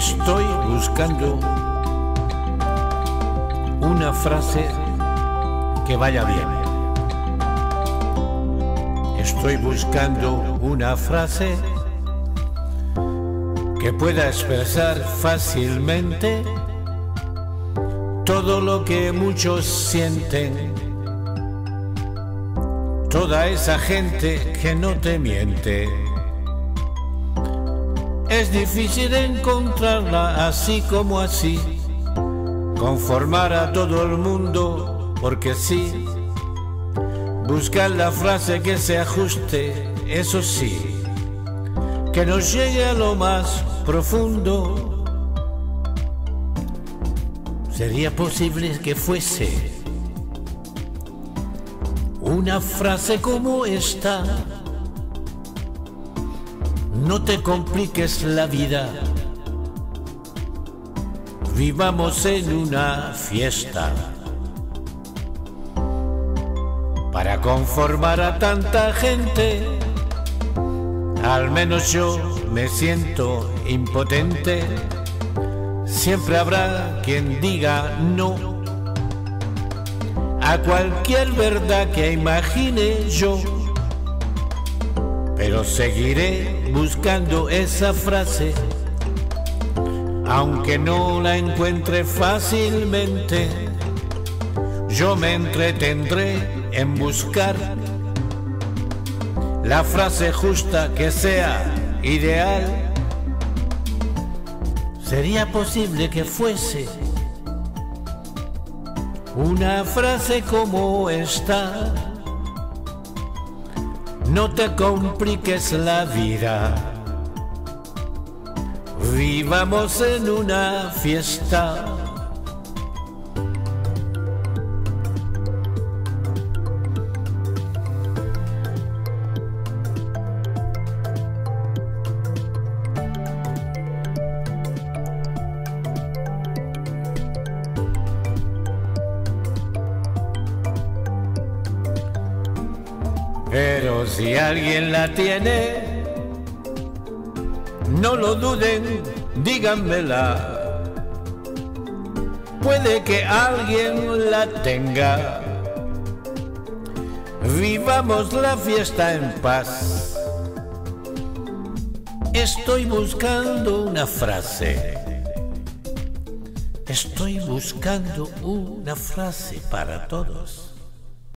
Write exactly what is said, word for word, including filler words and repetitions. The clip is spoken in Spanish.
Estoy buscando una frase que vaya bien. Estoy buscando una frase que pueda expresar fácilmente todo lo que muchos sienten. Toda esa gente que no te miente. Es difícil encontrarla así como así, conformar a todo el mundo porque sí, buscar la frase que se ajuste, eso sí, que nos llegue a lo más profundo. Sería posible que fuese una frase como esta: no te compliques la vida, vivamos en una fiesta. Para conformar a tanta gente, al menos yo me siento impotente. Siempre habrá quien diga no a cualquier verdad que imagine yo. Pero seguiré buscando esa frase, aunque no la encuentre fácilmente. Yo me entretendré en buscar la frase justa que sea ideal. Sería posible que fuese una frase como esta: no te compliques la vida, vivamos en una fiesta. Pero si alguien la tiene, no lo duden, díganmela. Puede que alguien la tenga. Vivamos la fiesta en paz. Estoy buscando una frase. Estoy buscando una frase para todos.